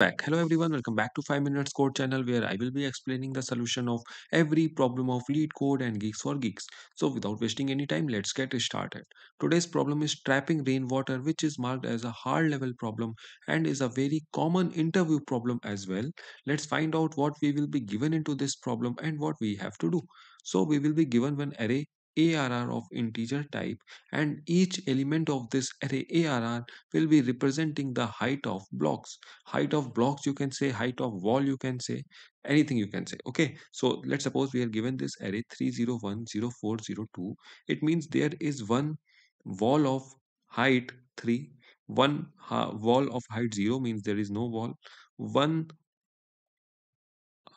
Hello everyone, welcome back to 5 Minutes Code channel, where I will be explaining the solution of every problem of LeetCode and GeeksForGeeks. So without wasting any time, let's get started. Today's problem is trapping rainwater, which is marked as a hard level problem and is a very common interview problem as well. Let's find out what we will be given into this problem and what we have to do. So we will be given one array ARR of integer type, and each element of this array ARR will be representing the height of blocks. Height of blocks you can say, height of wall you can say, anything you can say. Okay, so let's suppose we are given this array 3010402. It means there is one wall of height 3, one wall of height 0 means there is no wall, one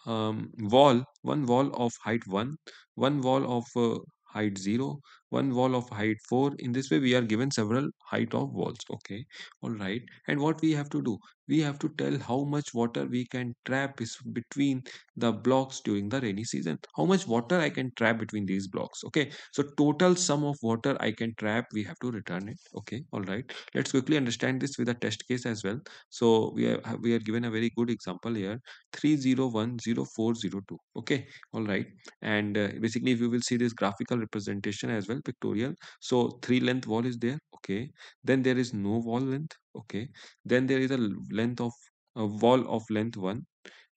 wall of height 1, one wall of height 0, one wall of height 4. In this way we are given several height of walls. Okay, all right, and what we have to do, we have to tell how much water we can trap is between the blocks during the rainy season, how much water I can trap between these blocks. Okay, so total sum of water I can trap, we have to return it. Okay, all right, let's quickly understand this with a test case as well. So we are given a very good example here, 3010402. Okay, all right, and basically if you will see this graphical representation as well, pictorial, so 3 length wall is there. Okay, then there is no wall length. Okay, then there is a length of a wall of length 1,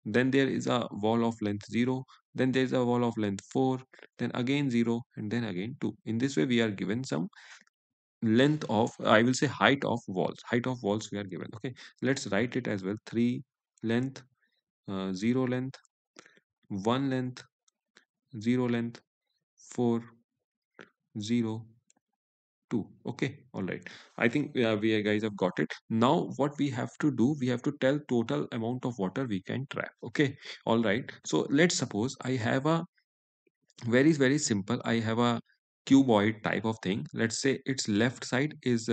then there is a wall of length 0, then there is a wall of length 4, then again 0, and then again 2. In this way we are given some length of, I will say, height of walls, height of walls we are given. Okay, let's write it as well, 3 length 0 length 1 length 0 length 4 0 2. Okay, all right, I think we guys have got it. Now what we have to do, we have to tell total amount of water we can trap. Okay, all right, so let's suppose I have a very simple, I have a cuboid type of thing. Let's say its left side is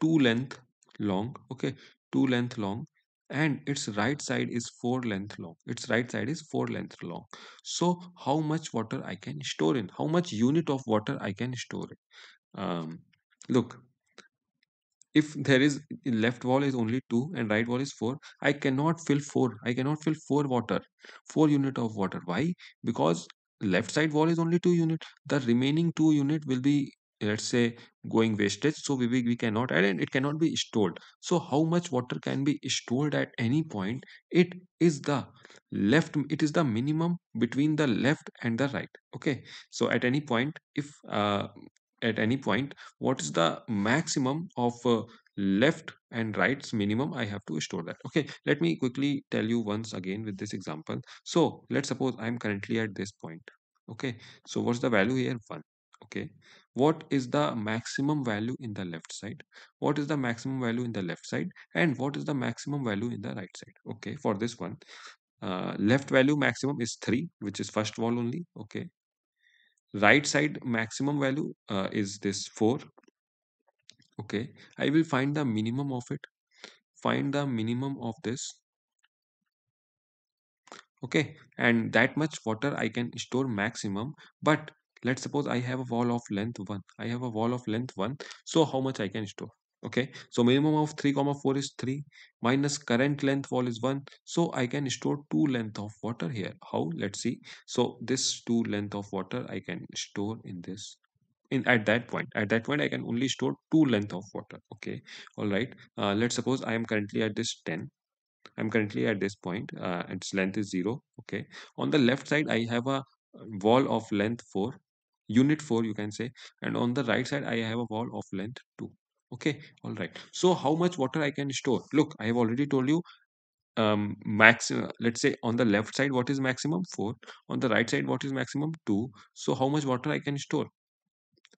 2 length long. Okay, 2 length long, and its right side is 4 length long. Its right side is 4 length long. So how much water I can store in, how much unit of water I can store in. Look, if there is left wall is only 2 and right wall is 4, I cannot fill 4. I cannot fill 4 unit of water. Why? Because left side wall is only 2 unit. The remaining 2 unit will be, let's say, going wastage, so we cannot add, and it cannot be stored. So how much water can be stored at any point? It is the left, it is the minimum between the left and the right. Okay, so at any point, if at any point, what is the maximum of left and right's minimum, I have to store that. Okay, let me quickly tell you once again with this example. So let's suppose I am currently at this point. Okay, so what's the value here? 1. Okay, what is the maximum value in the left side, what is the maximum value in the left side, and what is the maximum value in the right side? Okay, for this one, left value maximum is 3, which is first wall only. Okay, right side maximum value is this 4. Okay, I will find the minimum of it, find the minimum of this. Okay, and that much water I can store maximum. But let's suppose I have a wall of length 1. I have a wall of length 1. So how much I can store? Okay, so minimum of 3,4 is 3 minus current length wall is 1. So I can store 2 length of water here. How? Let's see. So this 2 length of water I can store in this. At that point I can only store 2 length of water. Okay, all right. Let's suppose I am currently at this 10. I'm currently at this point. Its length is 0. Okay, on the left side I have a wall of length 4. Unit 4 you can say, and on the right side I have a wall of length 2. Okay, all right, so how much water I can store? Look, I have already told you, let's say on the left side what is maximum? 4. On the right side what is maximum? 2. So how much water I can store?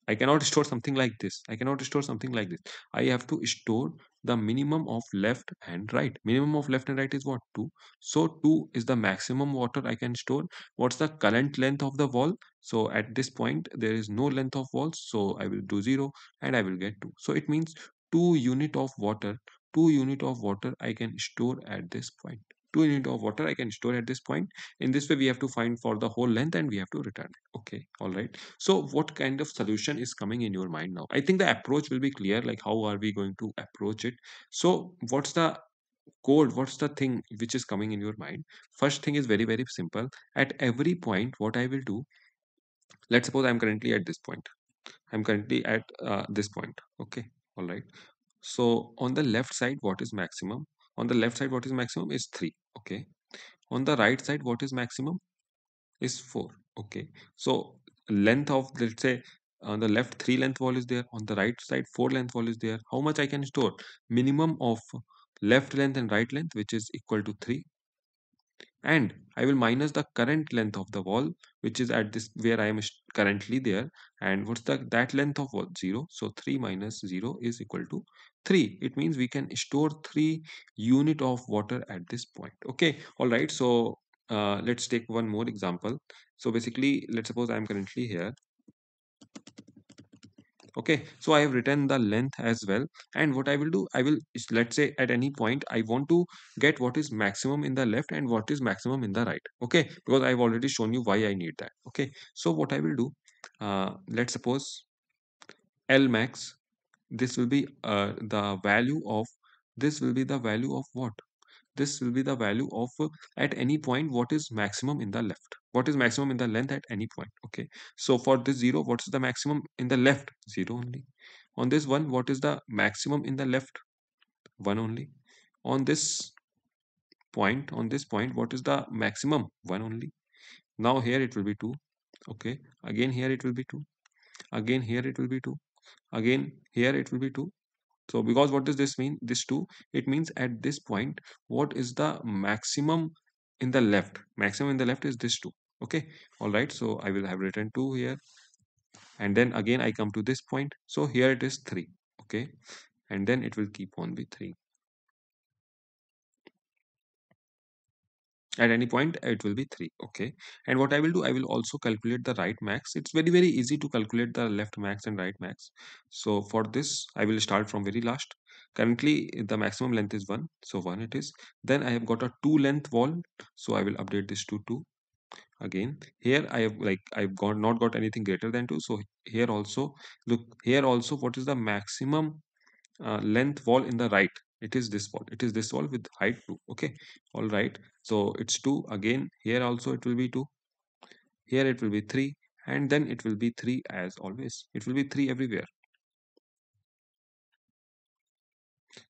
I cannot store something like this. I cannot store something like this. I have to store the minimum of left and right. Minimum of left and right is what? 2. So 2 is the maximum water I can store. What's the current length of the wall? So at this point there is no length of walls, so I will do 0 and I will get 2. So it means 2 unit of water, 2 unit of water I can store at this point. 2 unit of water I can store at this point. In this way we have to find for the whole length and we have to return it. Okay, all right, so what kind of solution is coming in your mind now? I think the approach will be clear, like how are we going to approach it. So what's the code, what's the thing which is coming in your mind? First thing is very, very simple. At every point, what I will do, let's suppose I'm currently at this point. I'm currently at this point. Okay, all right. So on the left side, what is maximum? On the left side, what is maximum is 3. Okay. On the right side, what is maximum is 4. Okay. So length of, let's say, on the left 3 length wall is there. On the right side 4 length wall is there. How much I can store? Minimum of left length and right length, which is equal to 3. And I will minus the current length of the wall, which is at this where I am currently there. And what's that length of wall? 0. So 3 minus 0 is equal to 3. It means we can store 3 unit of water at this point. Okay. All right. So let's take one more example. So basically, let's suppose I am currently here. Okay, so I have written the length as well, and what I will do, I will, let's say at any point I want to get what is maximum in the left and what is maximum in the right. Okay, because I've already shown you why I need that. Okay, so what I will do, let's suppose L max, this will be the value of, this will be the value of what? This will be the value of at any point what is maximum in the left, what is maximum in the length at any point. Okay, so for this 0, what's the maximum in the left? 0 only. On this 1, what is the maximum in the left? 1 only. On this point, on this point, what is the maximum? 1 only. Now here it will be 2. Okay, again here it will be 2, again here it will be 2, again here it will be 2. So because what does this mean? This 2, it means at this point, what is the maximum in the left? Maximum in the left is this 2. Okay. All right. So I will have written 2 here. And then again, I come to this point. So here it is 3. Okay. And then it will keep on be 3. At any point, it will be 3. Okay. And what I will do, I will also calculate the right max. It's very, very easy to calculate the left max and right max. So for this, I will start from very last. Currently, the maximum length is 1. So 1 it is. Then I have got a 2 length wall. So I will update this to 2. Again, here I have not got anything greater than 2. So here also, look, here also, what is the maximum length wall in the right? It is this wall. It is this wall with height 2. Okay. All right. So it's 2. Again, here also it will be 2. Here it will be 3. And then it will be 3 as always. It will be 3 everywhere.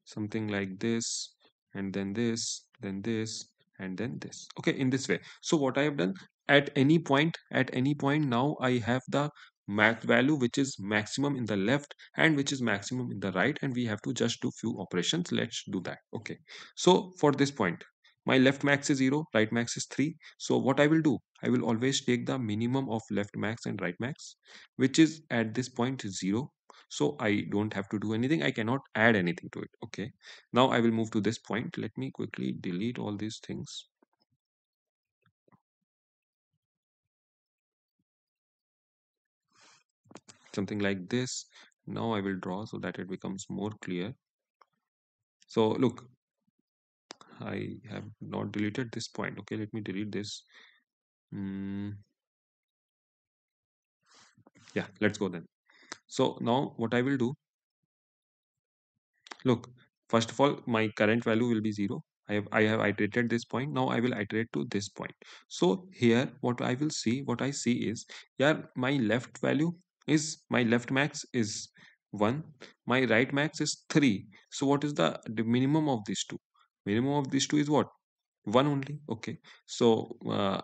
Something like this. And then this. Then this. And then this. Okay. In this way. So what I have done, at any point now I have the max value which is maximum in the left and which is maximum in the right, and we have to just do few operations. Let's do that. Okay, so for this point, my left max is 0, right max is 3. So what I will do, I will always take the minimum of left max and right max, which is at this point 0. So I don't have to do anything. I cannot add anything to it. Okay, now I will move to this point. Let me quickly delete all these things. Something like this. Now I will draw so that it becomes more clear. So look, I have not deleted this point. Okay, let me delete this. Yeah, let's go then. So now what I will do, look, first of all, my current value will be 0. I have iterated this point. Now I will iterate to this point. So here what I will see, what I see is, yeah, my left value is, my left max is 1, my right max is 3. So what is the minimum of these two? Minimum of these two is what? 1 only. Okay, so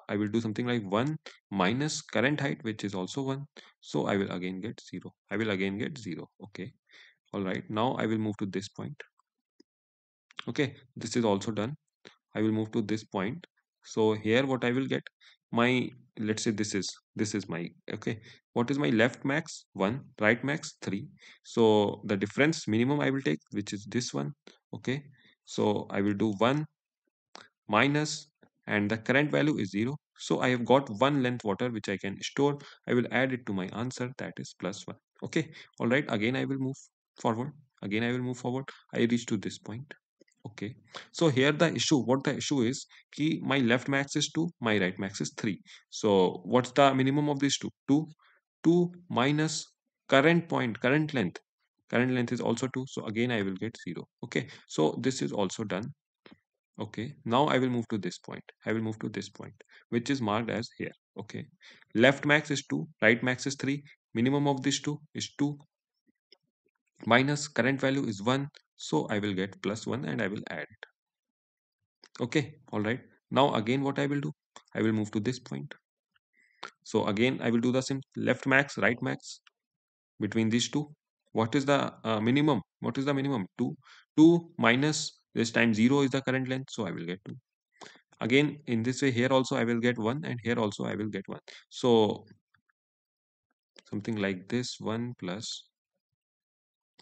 I will do something like 1 minus current height, which is also 1. So I will again get 0. I will again get 0. Okay, all right. Now I will move to this point. Okay, this is also done. I will move to this point. So here what I will get, my, let's say this is my, okay, what is my left max? 1, right max 3. So the difference minimum I will take, which is this one. Okay, so I will do 1 minus, and the current value is 0. So I have got 1 length water which I can store. I will add it to my answer, that is +1. Okay, all right. Again I will move forward. Again I will move forward. I reach to this point. Okay, so here the issue, what the issue is, ki my left max is 2, my right max is 3. So what's the minimum of these two? 2 minus current point, current length. Current length is also 2. So again I will get 0. Okay, so this is also done. Okay, now I will move to this point. I will move to this point, which is marked as here. Okay, left max is 2, right max is 3. Minimum of these two is 2. Minus current value is 1. So I will get plus 1 and I will add it. Okay, alright. Now again what I will do? I will move to this point. So again I will do the same. Left max, right max between these two. What is the minimum? What is the minimum? 2. 2 minus this time 0 is the current length, so I will get 2. Again in this way, here also I will get 1 and here also I will get 1. So something like this, 1 plus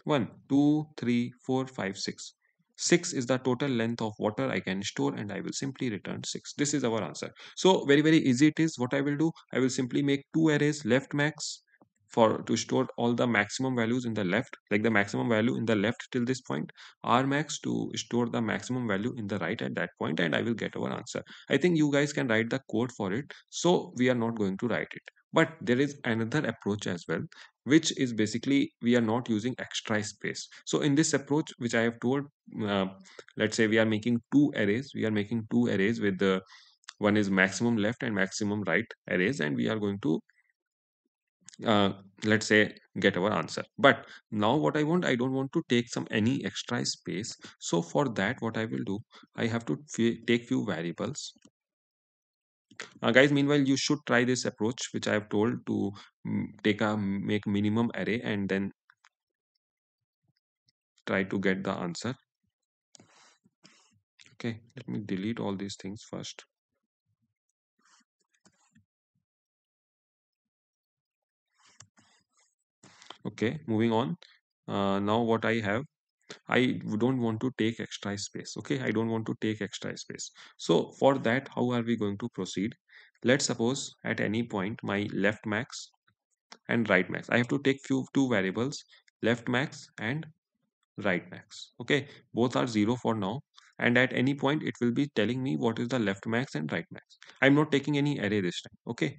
1, 2, 3, 4, 5, 6. 6 is the total length of water I can store and I will simply return 6. This is our answer. So very easy it is. What I will do, I will simply make two arrays, left max to store all the maximum values in the left, like the maximum value in the left till this point, R max to store the maximum value in the right at that point, and I will get our answer. I think you guys can write the code for it, so we are not going to write it. But there is another approach as well, which is basically we are not using extra space. So in this approach, which I have told, let's say we are making two arrays. We are making two arrays with the one is maximum left and maximum right arrays, and we are going to let's say get our answer. But now what I want, I don't want to take any extra space. So for that, what I will do, I have to take few variables. Guys, meanwhile you should try this approach which I have told to make minimum array and then try to get the answer. Okay, let me delete all these things first. Okay, moving on. Now what I have, I don't want to take extra space. Okay, I don't want to take extra space. So for that, how are we going to proceed? Let's suppose at any point my left max and right max, I have to take two variables, left max and right max. Okay, both are 0 for now, and at any point it will be telling me what is the left max and right max. I'm not taking any array this time. Okay,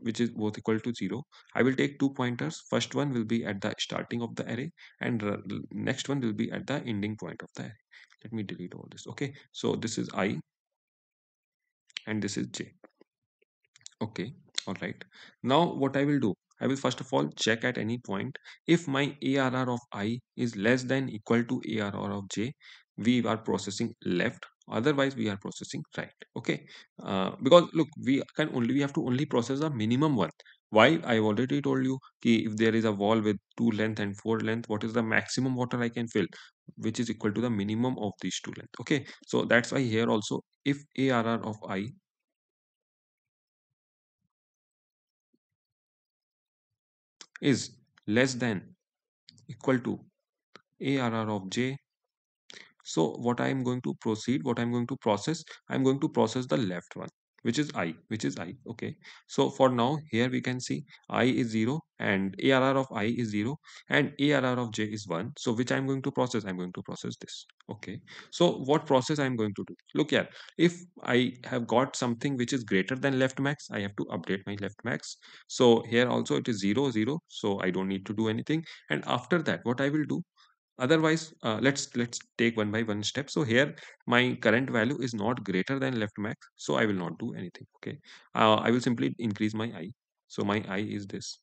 which is both equal to 0. I will take two pointers. First one will be at the starting of the array and next one will be at the ending point of the array. Let me delete all this. Okay, so this is I and this is j. Okay, all right. Now what I will do, I will first of all check at any point if my ARR of I is less than equal to ARR of j, we are processing left, otherwise we are processing right. Okay, because look, we have to only process the minimum one. Why? I've already told you ki if there is a wall with 2 length and 4 length, what is the maximum water I can fill, which is equal to the minimum of these 2 length. Okay, so that's why here also if ARR of I is less than equal to ARR of j, so what I am going to proceed, what I am going to process, I am going to process the left one, which is I, okay. So for now, here we can see I is 0 and ARR of I is 0 and ARR of j is 1. So which I am going to process? I am going to process this. Okay, so what process I am going to do? Look here, if I have got something which is greater than left max, I have to update my left max. So here also it is 0, 0. So I don't need to do anything. And after that, what I will do, otherwise, let's take one by one step. So here my current value is not greater than left max, so I will not do anything. Okay, I will simply increase my I. So my I is this.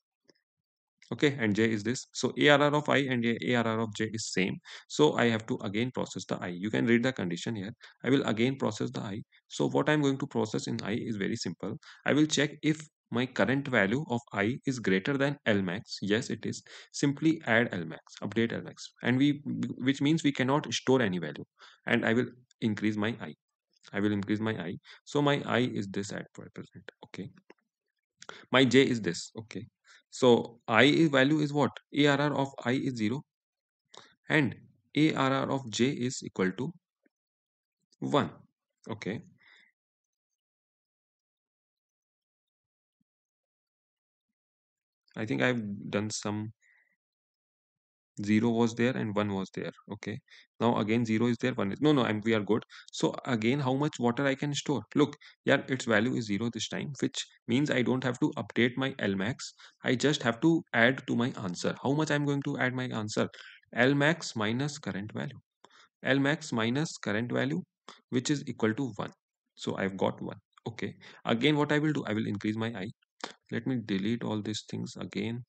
Okay, and j is this. So ARR of I and ARR of j is same. So I have to again process the I. You can read the condition here. I will again process the I. So what I'm going to process in I is very simple. I will check if my current value of I is greater than L max. Yes, it is. Simply add L max, update L max, and which means we cannot store any value. And I will increase my I. So my I is this at present. Okay. My j is this. Okay. So I value is what? ARR of I is 0, and ARR of j is equal to 1. Okay. I think I've done some 0 was there and 1 was there. Okay, now again 0 is there, 1 is no, and we are good. So again, how much water I can store? Look, yeah, its value is 0 this time, which means I don't have to update my L max. I just have to add to my answer. How much I'm going to add my answer? L max minus current value. L max minus current value which is equal to 1. So I've got 1. Okay, again what I will do, I will increase my I. Let me delete all these things again.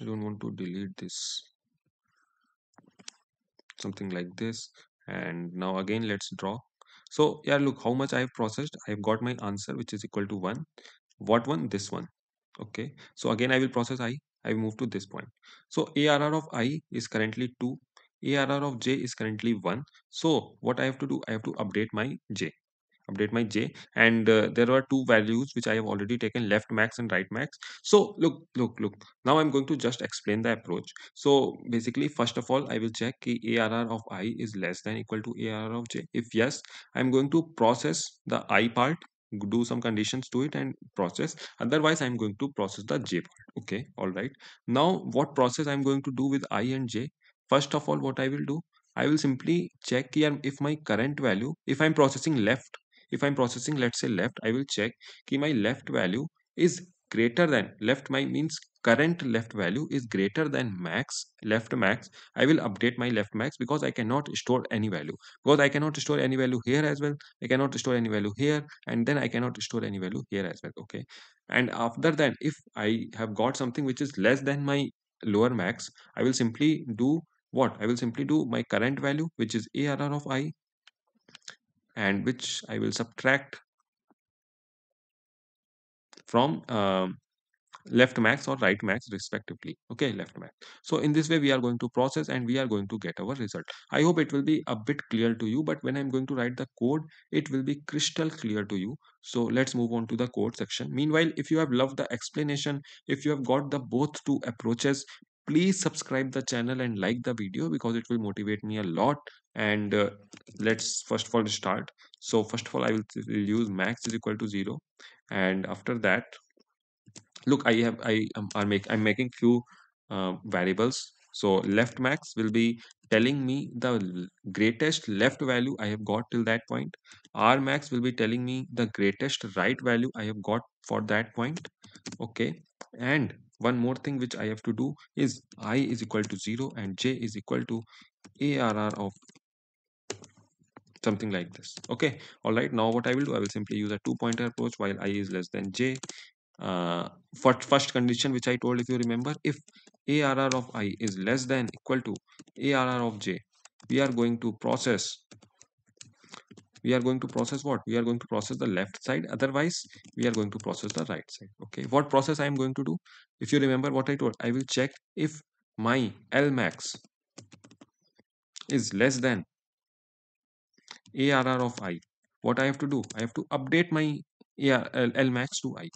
I don't want to delete this, something like this. And now again let's draw. So yeah, look how much I have processed. I have got my answer which is equal to 1. What one? This one. Okay, so again I will process I. I move to this point. So ARR of I is currently 2. ARR of j is currently 1. So what I have to do, I have to update my j. And there are two values which I have already taken, left max and right max. So look, now I'm going to just explain the approach. So basically, first of all, I will check ki ARR of I is less than equal to ARR of j. If yes, I'm going to process the I part, do some conditions to it and process. Otherwise, I'm going to process the j part. Okay, all right. Now what process I'm going to do with I and j? First of all, what I will do, I will simply check here if my current value, if I'm processing left, if I'm processing, let's say left, I will check ki my left value is greater than, left my means current left value is greater than max, left max. I will update my left max because I cannot store any value, because I cannot store any value here as well. I cannot store any value here, and then I cannot store any value here as well. Okay. And after that, if I have got something which is less than my lower max, I will simply do what? I will simply do my current value, which is ARR of I, and which I will subtract from left max or right max respectively. Okay, left max. So in this way we are going to process and we are going to get our result. I hope it will be a bit clear to you, but when I'm going to write the code, it will be crystal clear to you. So let's move on to the code section. Meanwhile, if you have loved the explanation, if you have got the both two approaches, please subscribe the channel and like the video because it will motivate me a lot. And let's first of all start. So first of all, I will use max is equal to 0, and after that, look, I'm making few variables. So left max will be telling me the greatest left value I have got till that point. R max will be telling me the greatest right value I have got for that point. Okay, and one more thing which I have to do is I is equal to 0 and j is equal to ARR of something like this. Okay, all right. Now what I will do, I will simply use a two-pointer approach while I is less than j. For first condition which I told, if you remember, if ARR of I is less than equal to ARR of j, we are going to process. We are going to process what? We are going to process the left side. Otherwise, we are going to process the right side. Okay. What process I am going to do? If you remember what I told, I will check if my L max is less than ARR of I. What I have to do? I have to update my L max to I,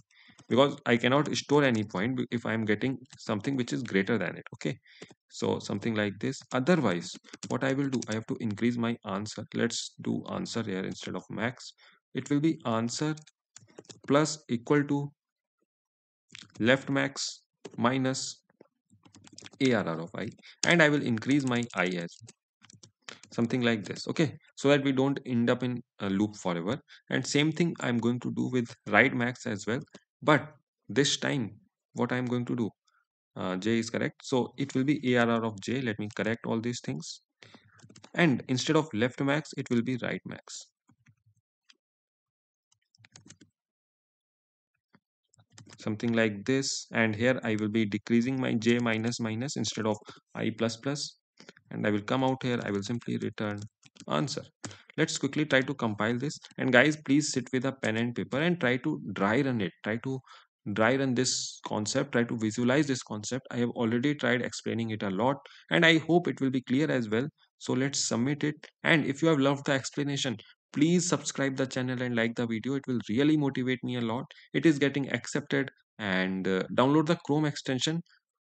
because I cannot store any point if I am getting something which is greater than it. Okay. So something like this. Otherwise, what I will do, I have to increase my answer. Let's do answer here instead of max. It will be answer plus equal to left max minus ARR of I, and I will increase my I as something like this. Okay, so that we don't end up in a loop forever. And same thing I'm going to do with right max as well, but this time what I'm going to do, j is correct, so it will be ARR of j. Let me correct all these things, and instead of left max it will be right max. Something like this. And here I will be decreasing my j minus minus instead of I plus plus, and I will come out here. I will simply return answer. Let's quickly try to compile this. And guys, please sit with a pen and paper and try to dry run it. Try to dry run this concept. Try to visualize this concept. I have already tried explaining it a lot, and I hope it will be clear as well. So let's submit it. And if you have loved the explanation, please subscribe the channel and like the video. It will really motivate me a lot. It is getting accepted. And download the Chrome extension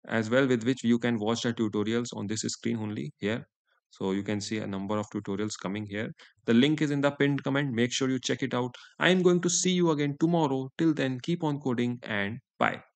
as well, with which you can watch the tutorials on this screen only here. So you can see a number of tutorials coming here. The link is in the pinned comment. Make sure you check it out. I am going to see you again tomorrow. Till then, keep on coding and bye.